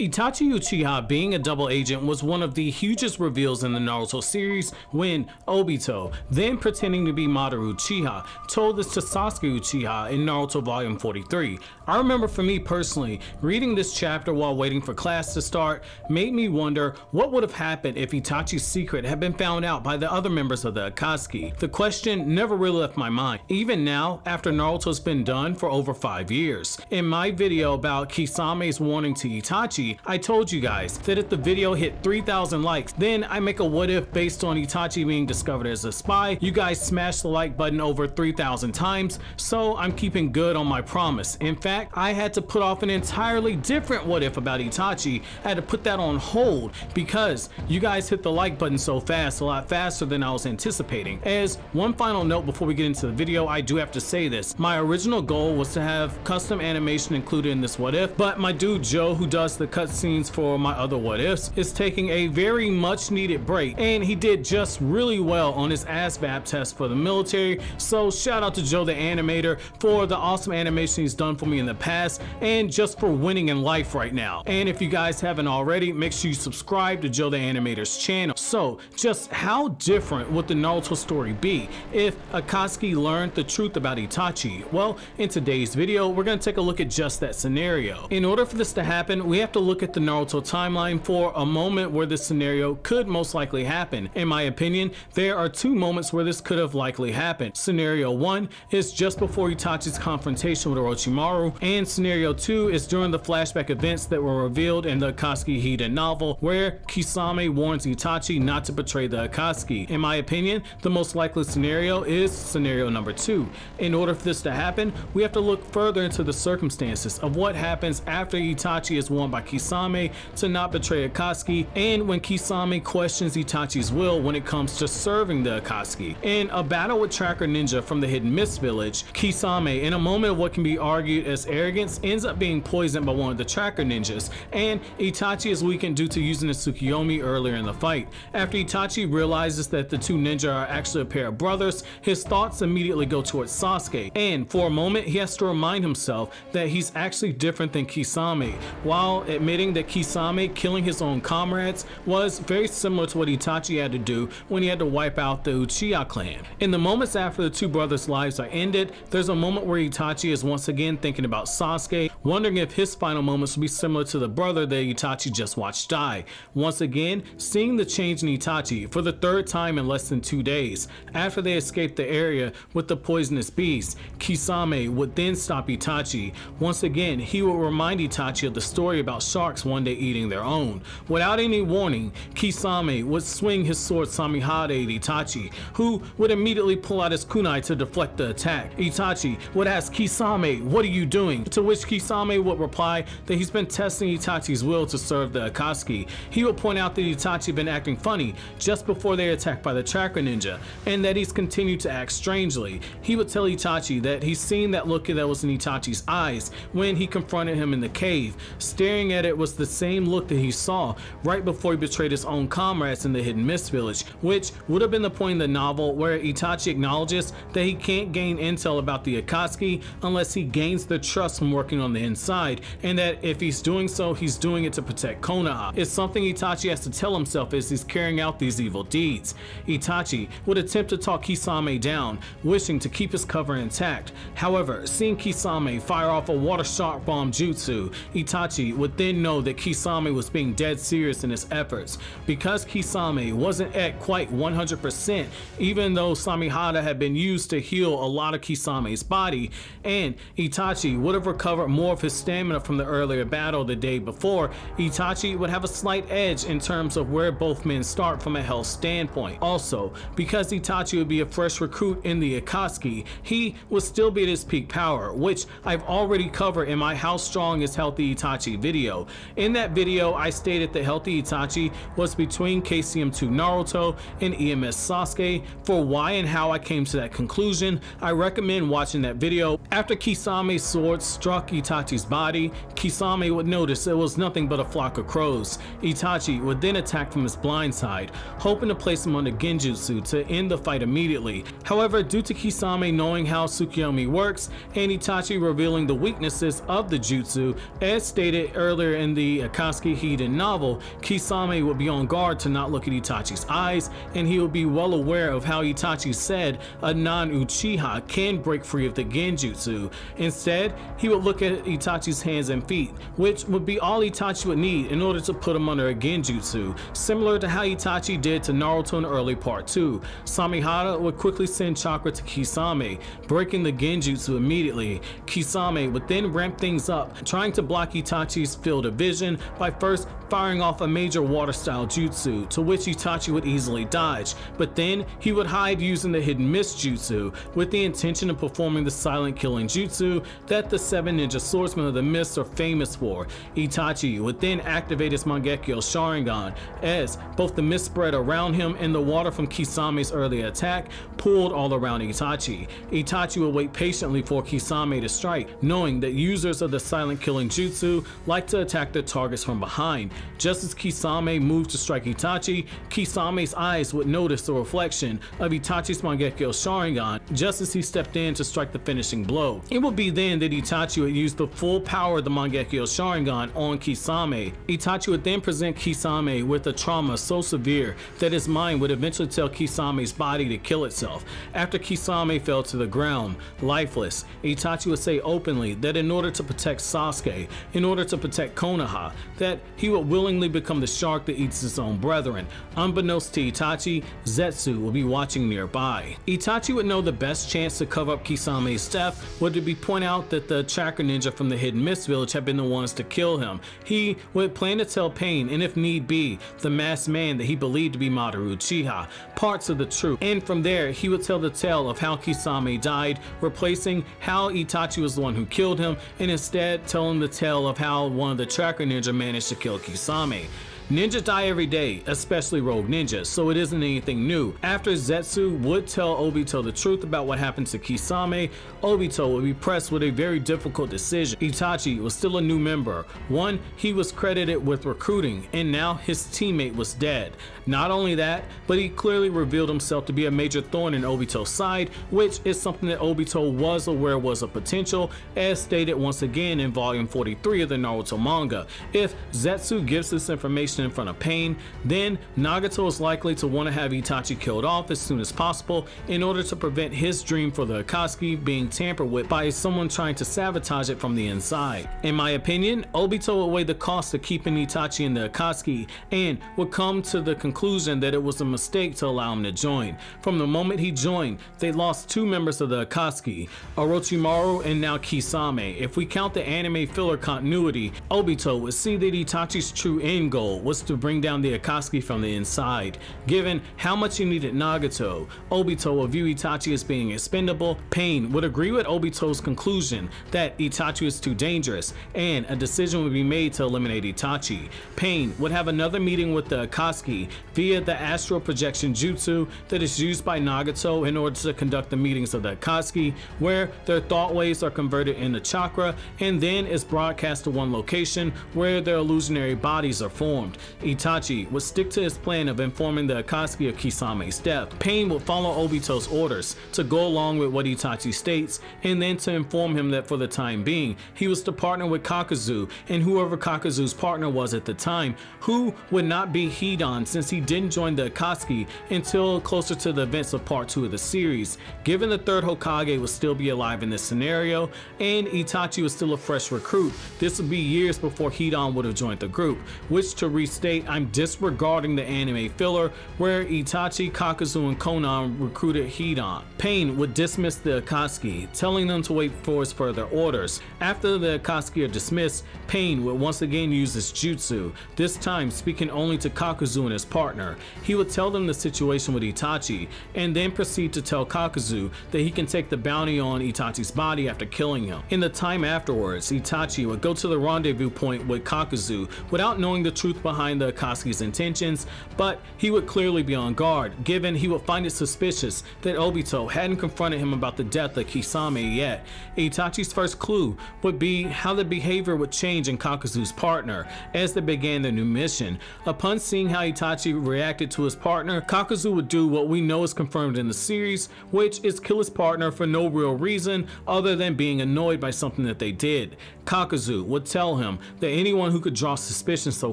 Itachi Uchiha being a double agent was one of the hugest reveals in the Naruto series when Obito, then pretending to be Madara Uchiha, told this to Sasuke Uchiha in Naruto Volume 43. I remember for me personally, reading this chapter while waiting for class to start made me wonder what would have happened if Itachi's secret had been found out by the other members of the Akatsuki. The question never really left my mind, even now after Naruto's been done for over 5 years. In my video about Kisame's warning to Itachi, I told you guys that if the video hit 3,000 likes, then I make a what if based on Itachi being discovered as a spy. You guys smashed the like button over 3,000 times, so I'm keeping good on my promise. In fact, I had to put off an entirely different what if about Itachi. I had to put that on hold because you guys hit the like button so fast, a lot faster than I was anticipating. As one final note before we get into the video, I do have to say this. My original goal was to have custom animation included in this what if, but my dude Joe, who does the cutscenes for my other what ifs, is taking a very much needed break, and he did just really well on his ASVAB test for the military. So shout out to Joe the Animator for the awesome animation he's done for me in the past and just for winning in life right now. And if you guys haven't already, make sure you subscribe to Joe the Animator's channel. So just how different would the Naruto story be if Akatsuki learned the truth about Itachi? Well, in today's video, we're going to take a look at just that scenario. In order for this to happen, we have to look at the Naruto timeline for a moment where this scenario could most likely happen. In my opinion, there are two moments where this could have likely happened. Scenario 1 is just before Itachi's confrontation with Orochimaru, and scenario 2 is during the flashback events that were revealed in the Akatsuki Hidan novel where Kisame warns Itachi not to betray the Akatsuki. In my opinion, the most likely scenario is scenario number 2. In order for this to happen, we have to look further into the circumstances of what happens after Itachi is warned by Kisame to not betray Akatsuki, and when Kisame questions Itachi's will when it comes to serving the Akatsuki. In a battle with Tracker Ninja from the Hidden Mist Village, Kisame, in a moment of what can be argued as arrogance, ends up being poisoned by one of the Tracker Ninjas, and Itachi is weakened due to using the Tsukiyomi earlier in the fight. After Itachi realizes that the two ninja are actually a pair of brothers, his thoughts immediately go towards Sasuke, and for a moment he has to remind himself that he's actually different than Kisame, while admitting that Kisame killing his own comrades was very similar to what Itachi had to do when he had to wipe out the Uchiha clan. In the moments after the two brothers' lives are ended, there's a moment where Itachi is once again thinking about Sasuke, wondering if his final moments will be similar to the brother that Itachi just watched die. Once again, seeing the change in Itachi for the third time in less than 2 days. After they escaped the area with the poisonous beast, Kisame would then stop Itachi. Once again, he would remind Itachi of the story about sharks one day eating their own. Without any warning, Kisame would swing his sword Samehada at Itachi, who would immediately pull out his kunai to deflect the attack. Itachi would ask Kisame, "What are you doing?" To which Kisame would reply that he's been testing Itachi's will to serve the Akatsuki. He would point out that Itachi had been acting funny just before they attacked by the Chakra Ninja, and that he's continued to act strangely. He would tell Itachi that he's seen that look that was in Itachi's eyes when he confronted him in the cave. Staring at it was the same look that he saw right before he betrayed his own comrades in the Hidden Mist Village, which would have been the point in the novel where Itachi acknowledges that he can't gain intel about the Akatsuki unless he gains the trust from working on the inside, and that if he's doing so, he's doing it to protect Konoha. It's something Itachi has to tell himself as he's carrying out these evil deeds. Itachi would attempt to talk Kisame down, wishing to keep his cover intact. However, seeing Kisame fire off a water shock bomb jutsu, Itachi would then know that Kisame was being dead serious in his efforts. Because Kisame wasn't at quite 100%, even though Samehada had been used to heal a lot of Kisame's body, and Itachi would have recovered more of his stamina from the earlier battle the day before, Itachi would have a slight edge in terms of where both men start from a health standpoint. Also, because Itachi would be a fresh recruit in the Akatsuki, he would still be at his peak power, which I've already covered in my How Strong is Healthy Itachi video. In that video, I stated that healthy Itachi was between KCM2 Naruto and EMS Sasuke. For why and how I came to that conclusion, I recommend watching that video. After Kisame's sword struck Itachi's body, Kisame would notice it was nothing but a flock of crows. Itachi would then attack from his blind side, hoping to place him under genjutsu to end the fight immediately. However, due to Kisame knowing how Tsukiyomi works and Itachi revealing the weaknesses of the jutsu, as stated earlier later in the Akatsuki Hiden novel, Kisame would be on guard to not look at Itachi's eyes, and he would be well aware of how Itachi said a non-Uchiha can break free of the Genjutsu. Instead, he would look at Itachi's hands and feet, which would be all Itachi would need in order to put him under a Genjutsu, similar to how Itachi did to Naruto in early part 2. Samehada would quickly send chakra to Kisame, breaking the Genjutsu immediately. Kisame would then ramp things up, trying to block Itachi's field of vision by first firing off a major water style jutsu, to which Itachi would easily dodge, but then he would hide using the Hidden Mist jutsu, with the intention of performing the silent killing jutsu that the 7 ninja swordsmen of the mist are famous for. Itachi would then activate his Mangekyo Sharingan, as both the mist spread around him and the water from Kisame's early attack pooled all around Itachi. Itachi would wait patiently for Kisame to strike, knowing that users of the silent killing jutsu like to attack their targets from behind. Just as Kisame moved to strike Itachi, Kisame's eyes would notice the reflection of Itachi's Mangekyo Sharingan just as he stepped in to strike the finishing blow. It would be then that Itachi would use the full power of the Mangekyo Sharingan on Kisame. Itachi would then present Kisame with a trauma so severe that his mind would eventually tell Kisame's body to kill itself. After Kisame fell to the ground, lifeless, Itachi would say openly that in order to protect Sasuke, in order to protect Konoha, that he would willingly become the shark that eats his own brethren. Unbeknownst to Itachi, Zetsu will be watching nearby. Itachi would know the best chance to cover up Kisame's death would be point out that the chakra ninja from the Hidden Mist Village had been the ones to kill him. He would plan to tell Pain, and if need be, the masked man that he believed to be Madara Uchiha, parts of the truth, and from there he would tell the tale of how Kisame died, replacing how Itachi was the one who killed him, and instead telling the tale of how one of the chakra ninja managed to kill Kisame. Ninjas die every day, especially rogue ninjas, so it isn't anything new. After Zetsu would tell Obito the truth about what happened to Kisame, Obito would be pressed with a very difficult decision. Itachi was still a new member, one he was credited with recruiting, and now his teammate was dead. Not only that, but he clearly revealed himself to be a major thorn in Obito's side, which is something that Obito was aware was a potential, as stated once again in volume 43 of the Naruto manga. If Zetsu gives this information in front of Pain, then Nagato is likely to want to have Itachi killed off as soon as possible in order to prevent his dream for the Akatsuki being tampered with by someone trying to sabotage it from the inside. In my opinion, Obito would weigh the cost of keeping Itachi in the Akatsuki and would come to the conclusion that it was a mistake to allow him to join. From the moment he joined, they lost 2 members of the Akatsuki, Orochimaru and now Kisame. If we count the anime filler continuity, Obito would see that Itachi's true end goal was to bring down the Akatsuki from the inside. Given how much he needed Nagato, Obito will view Itachi as being expendable. Pain would agree with Obito's conclusion that Itachi is too dangerous, and a decision would be made to eliminate Itachi. Pain would have another meeting with the Akatsuki via the astral projection jutsu that is used by Nagato in order to conduct the meetings of the Akatsuki, where their thought waves are converted into chakra and then is broadcast to one location where their illusionary bodies are formed. Itachi would stick to his plan of informing the Akatsuki of Kisame's death. Pain would follow Obito's orders to go along with what Itachi states, and then to inform him that for the time being, he was to partner with Kakuzu and whoever Kakuzu's partner was at the time, who would not be Hidan since he didn't join the Akatsuki until closer to the events of part 2 of the series. Given the 3rd Hokage would still be alive in this scenario, and Itachi was still a fresh recruit, this would be years before Hidan would have joined the group, which to restate, I'm disregarding the anime filler where Itachi, Kakuzu, and Konan recruited Hidan. Pain would dismiss the Akatsuki, telling them to wait for his further orders. After the Akatsuki are dismissed, Pain would once again use his jutsu, this time speaking only to Kakuzu and his partner. He would tell them the situation with Itachi, and then proceed to tell Kakuzu that he can take the bounty on Itachi's body after killing him. In the time afterwards, Itachi would go to the rendezvous point with Kakuzu without knowing the truth behind the Akatsuki's intentions, but he would clearly be on guard, given he would find it suspicious that Obito hadn't confronted him about the death of Kisame yet. Itachi's first clue would be how the behavior would change in Kakuzu's partner as they began their new mission. Upon seeing how Itachi reacted to his partner, Kakuzu would do what we know is confirmed in the series, which is kill his partner for no real reason other than being annoyed by something that they did. Kakuzu would tell him that anyone who could draw suspicion so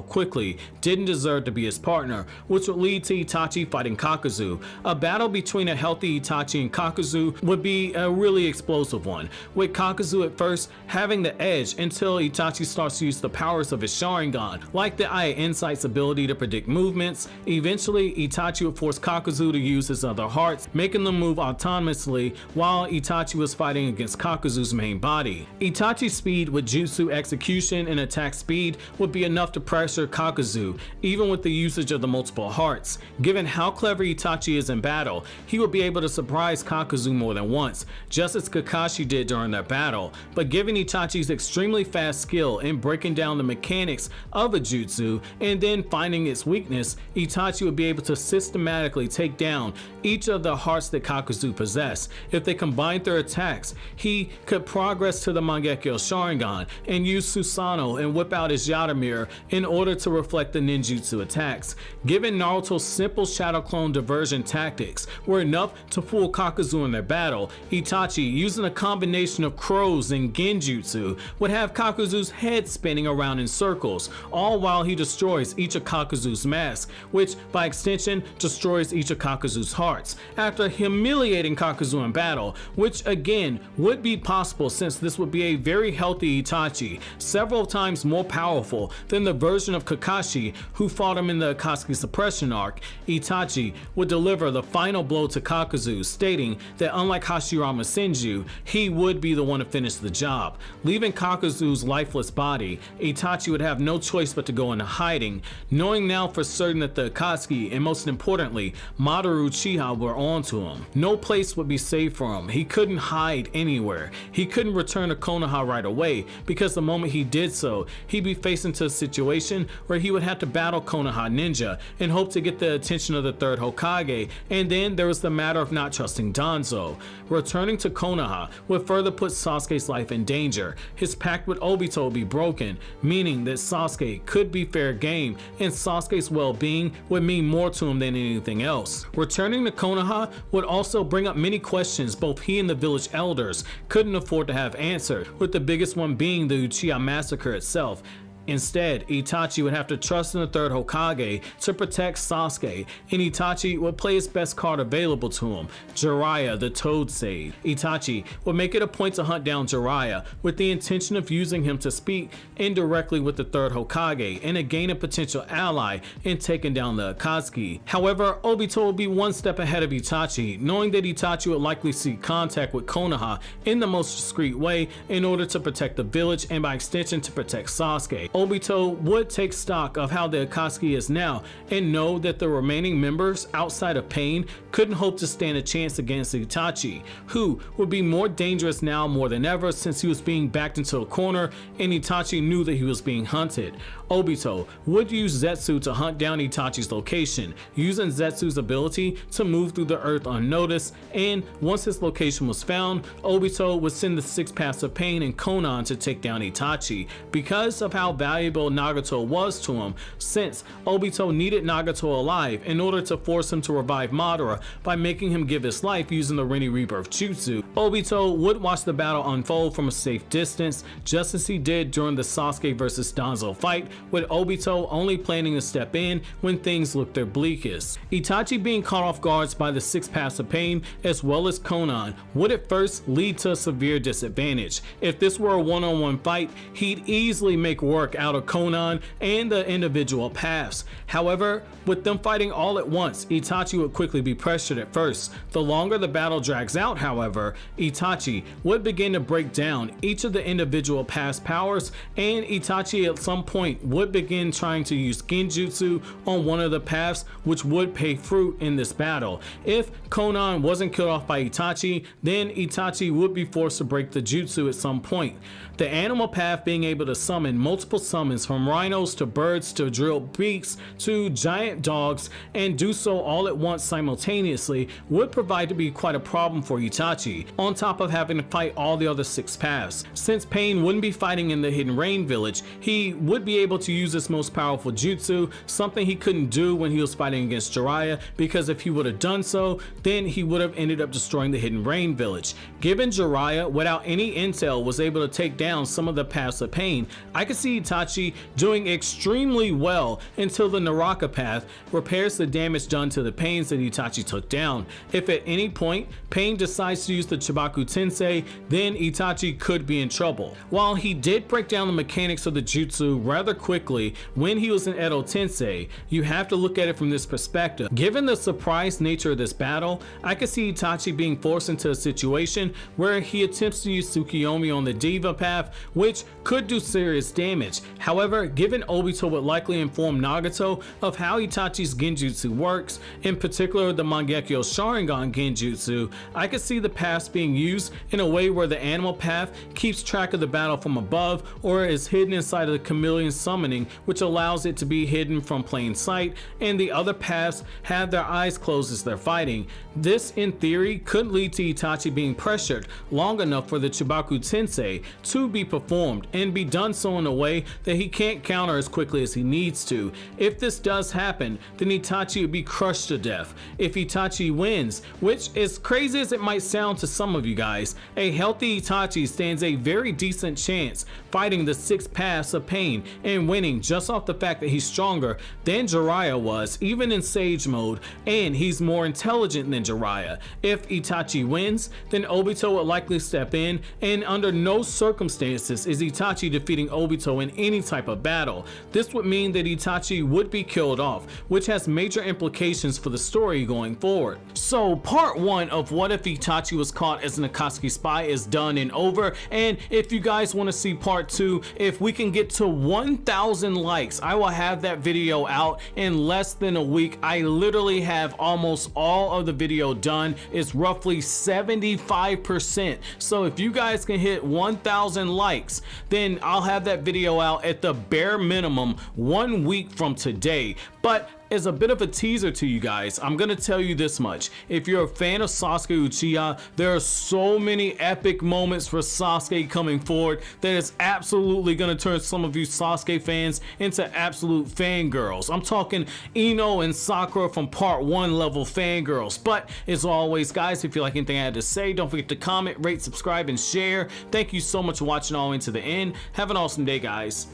quickly didn't deserve to be his partner, which would lead to Itachi fighting Kakuzu. A battle between a healthy Itachi and Kakuzu would be a really explosive one, with Kakuzu at first having the edge until Itachi starts to use the powers of his Sharingan, like the Eye of Insight's ability to predict movements. Eventually, Itachi would force Kakuzu to use his other hearts, making them move autonomously while Itachi was fighting against Kakuzu's main body. Itachi's speed with jutsu execution and attack speed would be enough to pressure Kakuzu, even with the usage of the multiple hearts. Given how clever Itachi is in battle, he would be able to surprise Kakuzu more than once, just as Kakashi did during their battle. But given Itachi's extremely fast skill in breaking down the mechanics of a jutsu and then finding its weakness, Itachi would be able to systematically take down each of the hearts that Kakuzu possessed. If they combined their attacks, he could progress to the Mangekyo Sharingan and use Susanoo and whip out his Yata Mirror in order to reflect the ninjutsu attacks. Given Naruto's simple shadow clone diversion tactics were enough to fool Kakuzu in their battle, Itachi, using a combination of crows and genjutsu, would have Kakuzu's head spinning around in circles, all while he destroys each of Kakuzu's masks, which by extension destroys each of Kakuzu's hearts. After humiliating Kakuzu in battle, which again would be possible since this would be a very healthy Itachi, several times more powerful than the version of Kakashi who fought him in the Akatsuki suppression arc, Itachi would deliver the final blow to Kakuzu, stating that unlike Hashirama Senju, he would be the one to finish the job. Leaving Kakuzu's lifeless body, Itachi would have no choice but to go into hiding, knowing now for certain that the Akatsuki and most importantly Madara Uchiha were onto him. No place would be safe for him. He couldn't hide anywhere. He couldn't return to Konoha right away because the moment he did so, he'd be faced into a situation where he would have to battle Konoha Ninja and hope to get the attention of the third Hokage, and then there was the matter of not trusting Danzo. Returning to Konoha would further put Sasuke's life in danger. His pact with Obito would be broken, meaning that Sasuke could be fair game, and Sasuke's well-being would mean more to him than anything else. Returning to Konoha would also bring up many questions both he and the village elders couldn't afford to have answered, with the biggest one being the Uchiha massacre itself. Instead, Itachi would have to trust in the third Hokage to protect Sasuke, and Itachi would play his best card available to him, Jiraiya the Toad Sage. Itachi would make it a point to hunt down Jiraiya with the intention of using him to speak indirectly with the third Hokage and to gain a potential ally in taking down the Akatsuki. However, Obito would be one step ahead of Itachi, knowing that Itachi would likely seek contact with Konoha in the most discreet way in order to protect the village and by extension to protect Sasuke. Obito would take stock of how the Akatsuki is now and know that the remaining members outside of Pain couldn't hope to stand a chance against Itachi, who would be more dangerous now more than ever since he was being backed into a corner and Itachi knew that he was being hunted. Obito would use Zetsu to hunt down Itachi's location, using Zetsu's ability to move through the earth unnoticed, and once his location was found, Obito would send the six paths of Pain and Konan to take down Itachi because of how valuable Nagato was to him, since Obito needed Nagato alive in order to force him to revive Madara by making him give his life using the Renny Rebirth Jutsu. Obito would watch the battle unfold from a safe distance, just as he did during the Sasuke vs Danzo fight, with Obito only planning to step in when things looked their bleakest. Itachi being caught off guard by the six paths of Pain as well as Konan would at first lead to a severe disadvantage. If this were a one-on-one fight, he'd easily make work out of Konan and the individual paths. However, with them fighting all at once, Itachi would quickly be pressured at first. The longer the battle drags out, however, Itachi would begin to break down each of the individual paths' powers, and Itachi at some point would begin trying to use genjutsu on one of the paths, which would pay fruit in this battle. If Konan wasn't killed off by Itachi, then Itachi would be forced to break the jutsu at some point. The animal path being able to summon multiple powerful summons from rhinos to birds to drilled beaks to giant dogs, and do so all at once simultaneously would provide to be quite a problem for Itachi, on top of having to fight all the other 6 paths. Since Pain wouldn't be fighting in the Hidden Rain Village, he would be able to use his most powerful jutsu, something he couldn't do when he was fighting against Jiraiya, because if he would have done so, then he would have ended up destroying the Hidden Rain Village. Given Jiraiya, without any intel, was able to take down some of the paths of Pain, I could see Itachi doing extremely well until the Naraka path repairs the damage done to the Pains that Itachi took down. If at any point Pain decides to use the Chibaku Tensei, then Itachi could be in trouble. While he did break down the mechanics of the jutsu rather quickly when he was in Edo Tensei, you have to look at it from this perspective. Given the surprise nature of this battle, I could see Itachi being forced into a situation where he attempts to use Tsukiyomi on the Diva path, which could do serious damage. However, given Obito would likely inform Nagato of how Itachi's genjutsu works, in particular the Mangekyo Sharingan genjutsu, I could see the paths being used in a way where the animal path keeps track of the battle from above or is hidden inside of the chameleon summoning, which allows it to be hidden from plain sight, and the other paths have their eyes closed as they're fighting. This in theory could lead to Itachi being pressured long enough for the Chibaku Tensei to be performed and be done so in a way that he can't counter as quickly as he needs to. If this does happen, then Itachi would be crushed to death. If Itachi wins, which as crazy as it might sound to some of you guys, a healthy Itachi stands a very decent chance fighting the 6 paths of Pain and winning just off the fact that he's stronger than Jiraiya was, even in Sage mode, and he's more intelligent than Jiraiya. If Itachi wins, then Obito would likely step in, and under no circumstances is Itachi defeating Obito in any type of battle. This would mean that Itachi would be killed off, which has major implications for the story going forward. So part 1 of what if Itachi was caught as an Akatsuki spy is done and over, and if you guys want to see part 2, if we can get to 1,000 likes, I will have that video out in less than a week. I literally have almost all of the video done. It's roughly 75%. So if you guys can hit 1,000 likes, then I'll have that video out at the bare minimum 1 week from today. But as a bit of a teaser to you guys, I'm gonna tell you this much. If you're a fan of Sasuke Uchiha, there are so many epic moments for Sasuke coming forward that is absolutely gonna turn some of you Sasuke fans into absolute fangirls. I'm talking Ino and Sakura from part 1 level fangirls. But as always guys, if you like anything I had to say, don't forget to comment, rate, subscribe, and share. Thank you so much for watching all the way to the end. Have an awesome day guys.